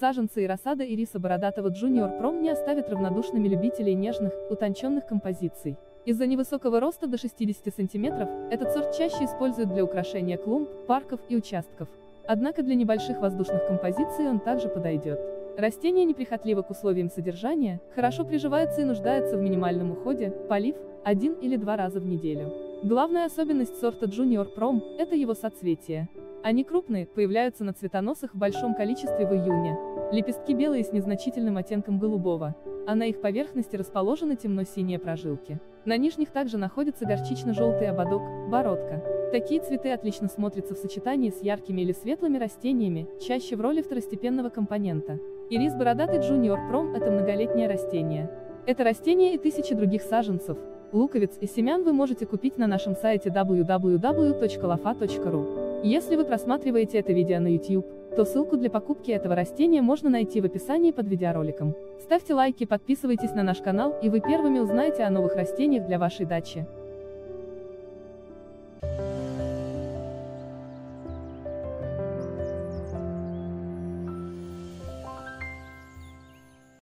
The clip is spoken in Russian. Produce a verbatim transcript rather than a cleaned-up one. Саженцы и рассада ириса бородатого Junior Prom не оставят равнодушными любителей нежных, утонченных композиций. Из-за невысокого роста до шестидесяти сантиметров, этот сорт чаще используют для украшения клумб, парков и участков. Однако для небольших воздушных композиций он также подойдет. Растение неприхотливо к условиям содержания, хорошо приживается и нуждается в минимальном уходе, полив один или два раза в неделю. Главная особенность сорта Junior Prom – это его соцветия. Они крупные, появляются на цветоносах в большом количестве в июне. Лепестки белые с незначительным оттенком голубого, а на их поверхности расположены темно-синие прожилки. На нижних также находится горчично-желтый ободок, бородка. Такие цветы отлично смотрятся в сочетании с яркими или светлыми растениями, чаще в роли второстепенного компонента. Ирис бородатый Junior Prom – это многолетнее растение. Это растение и тысячи других саженцев, луковиц и семян вы можете купить на нашем сайте дабл ю дабл ю дабл ю точка лафа точка ру. Если вы просматриваете это видео на YouTube, то ссылку для покупки этого растения можно найти в описании под видеороликом. Ставьте лайки, подписывайтесь на наш канал, и вы первыми узнаете о новых растениях для вашей дачи.